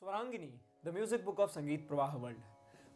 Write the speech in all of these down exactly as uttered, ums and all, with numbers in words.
Swarangini the music book of Sangeet Pravah world.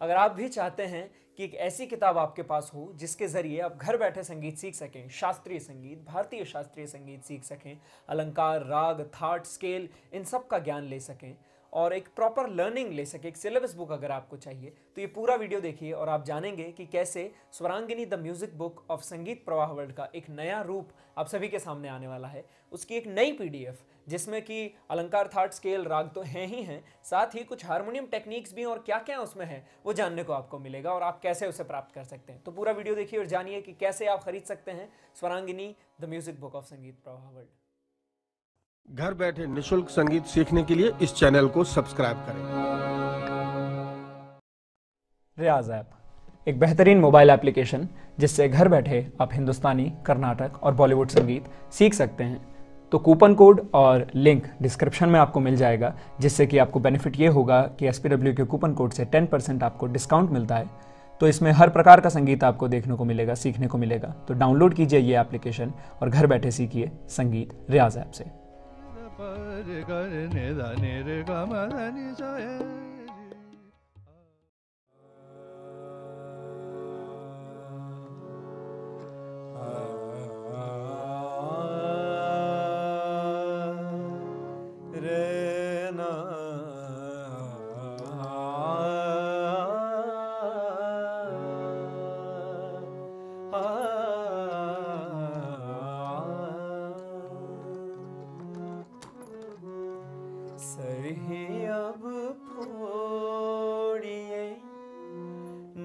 अगर आप भी चाहते हैं कि एक ऐसी किताब आपके पास हो जिसके ज़रिए आप घर बैठे संगीत सीख सकें, शास्त्रीय संगीत, भारतीय शास्त्रीय संगीत सीख सकें, अलंकार, राग, थाट, स्केल, इन सब का ज्ञान ले सकें और एक प्रॉपर लर्निंग ले सके, एक सिलेबस बुक अगर आपको चाहिए तो ये पूरा वीडियो देखिए और आप जानेंगे कि कैसे Swarangini the music book of Sangeet Pravah world का एक नया रूप आप सभी के सामने आने वाला है। उसकी एक नई पीडीएफ जिसमें कि अलंकार, थाट, स्केल, राग तो हैं ही हैं, साथ ही कुछ हारमोनियम टेक्निक्स भी और क्या क्या उसमें है वो जानने को आपको मिलेगा और आप कैसे उसे प्राप्त कर सकते हैं। तो पूरा वीडियो देखिए और जानिए कि कैसे आप खरीद सकते हैं Swarangini the music book of Sangeet Pravah world. घर बैठे निशुल्क संगीत सीखने के लिए इस चैनल को सब्सक्राइब करें। रियाज ऐप एक बेहतरीन मोबाइल एप्लीकेशन जिससे घर बैठे आप हिंदुस्तानी, कर्नाटक और बॉलीवुड संगीत सीख सकते हैं। तो कूपन कोड और लिंक डिस्क्रिप्शन में आपको मिल जाएगा, जिससे कि आपको बेनिफिट ये होगा कि एस पी डब्ल्यू के कूपन कोड से टेन परसेंट आपको डिस्काउंट मिलता है। तो इसमें हर प्रकार का संगीत आपको देखने को मिलेगा, सीखने को मिलेगा। तो डाउनलोड कीजिए ये एप्लीकेशन और घर बैठे सीखिए संगीत रियाज ऐप से।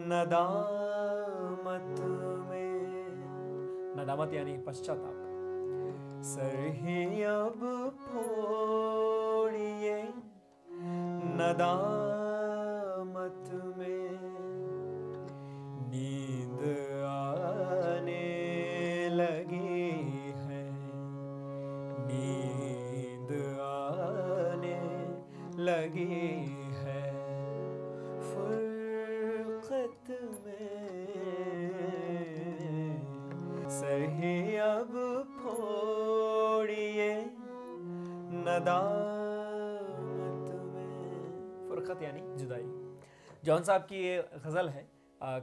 नदामत में, नदामत यानी पश्चाताप। सरही अब फोड़िए नदामत में, नींद आने लगी है, नींद आने लगी है। सही अब फोड़िए नदामत में। फुरकत यानी जुदाई। जॉन साहब की ये गज़ल है,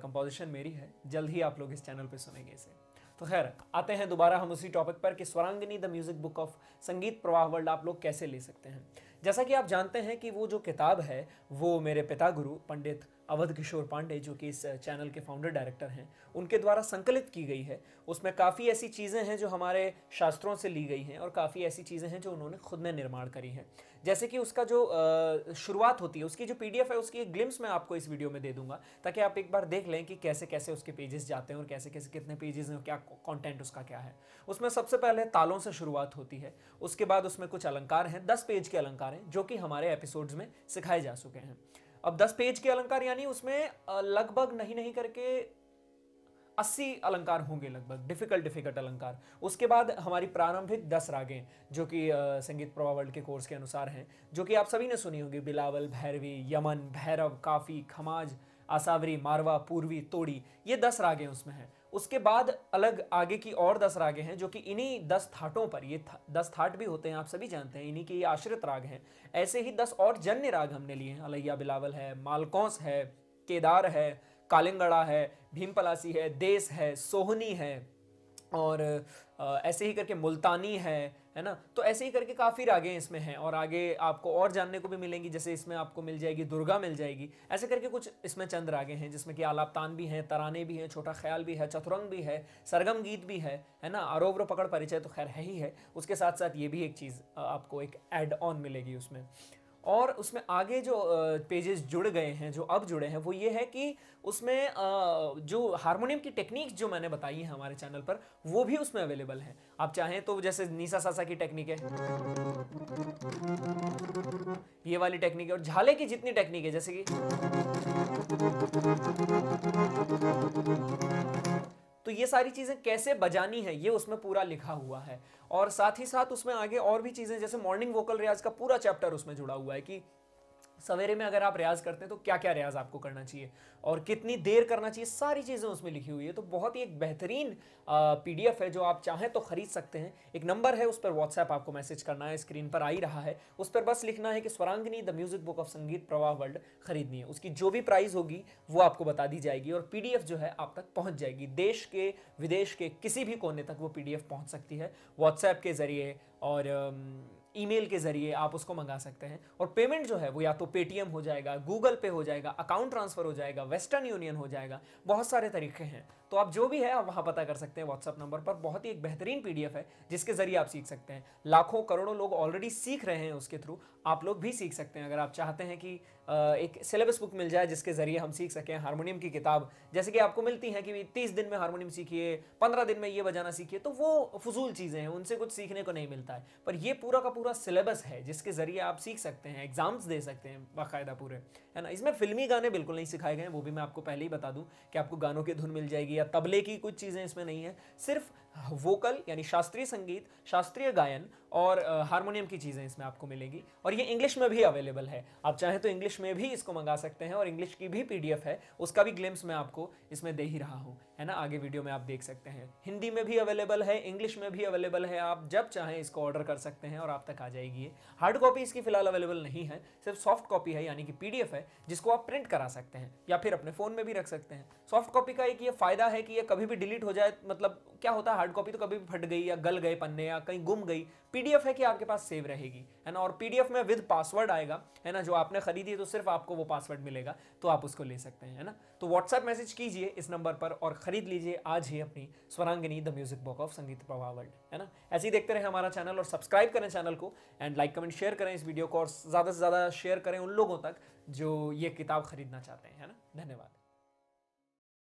कंपोजिशन मेरी है, जल्द ही आप लोग इस चैनल पे सुनेंगे इसे। तो खैर आते हैं दोबारा हम उसी टॉपिक पर कि Swarangini the music book of Sangeet Pravah world आप लोग कैसे ले सकते हैं। जैसा कि आप जानते हैं कि वो जो किताब है वो मेरे पिता गुरु पंडित अवध किशोर पांडे, जो कि इस चैनल के फाउंडर डायरेक्टर हैं, उनके द्वारा संकलित की गई है। उसमें काफ़ी ऐसी चीज़ें हैं जो हमारे शास्त्रों से ली गई हैं और काफ़ी ऐसी चीज़ें हैं जो उन्होंने खुद ने निर्माण करी हैं। जैसे कि उसका जो शुरुआत होती है, उसकी जो पीडीएफ है, उसकी एक ग्लिम्स मैं आपको इस वीडियो में दे दूंगा ताकि आप एक बार देख लें कि कैसे कैसे उसके पेजेस जाते हैं और कैसे कैसे कितने पेजेस हैं और क्या कॉन्टेंट उसका क्या है। उसमें सबसे पहले तालों से शुरुआत होती है, उसके बाद उसमें कुछ अलंकार हैं, दस पेज के अलंकार हैं जो कि हमारे एपिसोड्स में सिखाए जा चुके हैं। अब दस पेज के अलंकार यानी उसमें लगभग नहीं नहीं करके अस्सी अलंकार होंगे, लगभग डिफिकल्ट डिफिकल्ट अलंकार। उसके बाद हमारी प्रारंभिक दस रागें जो कि संगीत प्रवाह वर्ल्ड के कोर्स के अनुसार हैं, जो कि आप सभी ने सुनी होंगी, बिलावल, भैरवी, यमन, भैरव, काफ़ी, खमाज, आसावरी, मारवा, पूर्वी, तोड़ी, ये दस रागें उसमें हैं। उसके बाद अलग आगे की और दस रागें हैं जो कि इन्हीं दस थाटों पर, ये था, दस थाट भी होते हैं आप सभी जानते हैं, इन्हीं के ये आश्रित राग हैं। ऐसे ही दस और जन्य राग हमने लिए हैं, अलैया बिलावल है, मालकौंस है, केदार है, कालिंगड़ा है, भीमपलासी है, देश है, सोहनी है और ऐसे ही करके मुल्तानी है, है ना। तो ऐसे ही करके काफ़ी रागें इसमें हैं और आगे आपको और जानने को भी मिलेंगी। जैसे इसमें आपको मिल जाएगी दुर्गा, मिल जाएगी, ऐसे करके कुछ इसमें चंद रागें हैं जिसमें कि आलाप तान भी हैं, तराने भी हैं, छोटा ख्याल भी है, चतुरंग भी है, सरगम गीत भी है, है ना। आरोग्र पकड़ परिचय तो खैर है ही है, उसके साथ साथ ये भी एक चीज़ आपको एक एड ऑन मिलेगी उसमें। और उसमें आगे जो पेजेस जुड़ गए हैं, जो अब जुड़े हैं, वो ये है कि उसमें जो हारमोनियम की टेक्निक्स जो मैंने बताई हैं हमारे चैनल पर, वो भी उसमें अवेलेबल हैं। आप चाहें तो जैसे निशा सासा की टेक्निक है, ये वाली टेक्निक है, और झाले की जितनी टेक्निक है, जैसे कि तो ये सारी चीज़ें कैसे बजानी है ये उसमें पूरा लिखा हुआ है। और साथ ही साथ उसमें आगे और भी चीज़ें, जैसे मॉर्निंग वोकल रियाज का पूरा चैप्टर उसमें जुड़ा हुआ है कि सवेरे में अगर आप रियाज करते हैं तो क्या क्या रियाज आपको करना चाहिए और कितनी देर करना चाहिए, सारी चीज़ें उसमें लिखी हुई है। तो बहुत ही एक बेहतरीन पीडीएफ है जो आप चाहें तो ख़रीद सकते हैं। एक नंबर है, उस पर व्हाट्सएप आपको मैसेज करना है, स्क्रीन पर आ ही रहा है। उस पर बस लिखना है कि Swarangini the music book of Sangeet Pravah world खरीदनी है। उसकी जो भी प्राइस होगी वो आपको बता दी जाएगी और पीडीएफ जो है आप तक पहुँच जाएगी। देश के विदेश के किसी भी कोने तक वो पीडीएफ पहुँच सकती है व्हाट्सएप के ज़रिए और ईमेल के ज़रिए आप उसको मंगा सकते हैं। और पेमेंट जो है वो या तो पेटीएम हो जाएगा, गूगल पे हो जाएगा, अकाउंट ट्रांसफ़र हो जाएगा, वेस्टर्न यूनियन हो जाएगा, बहुत सारे तरीके हैं। तो आप जो भी है आप वहाँ पता कर सकते हैं व्हाट्सअप नंबर पर। बहुत ही एक बेहतरीन पीडीएफ है जिसके ज़रिए आप सीख सकते हैं। लाखों करोड़ों लोग ऑलरेडी सीख रहे हैं, उसके थ्रू आप लोग भी सीख सकते हैं। अगर आप चाहते हैं कि एक सिलेबस बुक मिल जाए जिसके ज़रिए हम सीख सकें, हारमोनियम की किताब जैसे कि आपको मिलती है कि तीस दिन में हारमोनियम सीखिए, पंद्रह दिन में ये बजाना सीखिए, तो वो फजूल चीज़ें हैं, उनसे कुछ सीखने को नहीं मिलता है। पर ये पूरा का पूरा सिलेबस है जिसके ज़रिए आप सीख सकते हैं, एग्जाम्स दे सकते हैं बाकायदा पूरे, है ना। इसमें फिल्मी गाने बिल्कुल नहीं सिखाए गए हैं, वो भी मैं आपको पहले ही बता दूं कि आपको गानों की धुन मिल जाएगी या तबले की कुछ चीज़ें इसमें नहीं है। सिर्फ वोकल यानी शास्त्रीय संगीत, शास्त्रीय गायन और हारमोनियम की चीज़ें इसमें आपको मिलेगी। और ये इंग्लिश में भी अवेलेबल है, आप चाहें तो इंग्लिश में भी इसको मंगा सकते हैं और इंग्लिश की भी पीडीएफ है, उसका भी ग्लिम्स मैं आपको इसमें दे ही रहा हूँ, है ना। आगे वीडियो में आप देख सकते हैं। हिंदी में भी अवेलेबल है, इंग्लिश में भी अवेलेबल है, आप जब चाहें इसको ऑर्डर कर सकते हैं और आप तक आ जाएगी। हार्ड कॉपी इसकी फिलहाल अवेलेबल नहीं है, सिर्फ सॉफ्ट कॉपी है यानी कि पीडीएफ है जिसको आप प्रिंट करा सकते हैं या फिर अपने फ़ोन में भी रख सकते हैं। सॉफ्ट कॉपी का एक ये फ़ायदा है कि ये कभी भी डिलीट हो जाए, मतलब क्या होता है हार्ड कॉपी तो कभी भी फट गई या गल गए पन्ने या कहीं गुम गई, पीडीएफ है कि आपके पास सेव रहेगी, है ना। और पीडीएफ में विद पासवर्ड आएगा, है ना, जो आपने खरीदी तो सिर्फ आपको वो पासवर्ड मिलेगा, तो आप उसको ले सकते हैं, है ना। तो व्हाट्सएप मैसेज कीजिए इस नंबर पर और खरीद लीजिए आज ही अपनी Swarangini the music book of Sangeet Pravah world, है ना। ऐसे ही देखते रहें हमारा चैनल और सब्सक्राइब करें चैनल को एंड लाइक कमेंट शेयर करें इस वीडियो को और ज़्यादा से ज़्यादा शेयर करें उन लोगों तक जो ये किताब खरीदना चाहते हैं, है ना। धन्यवाद।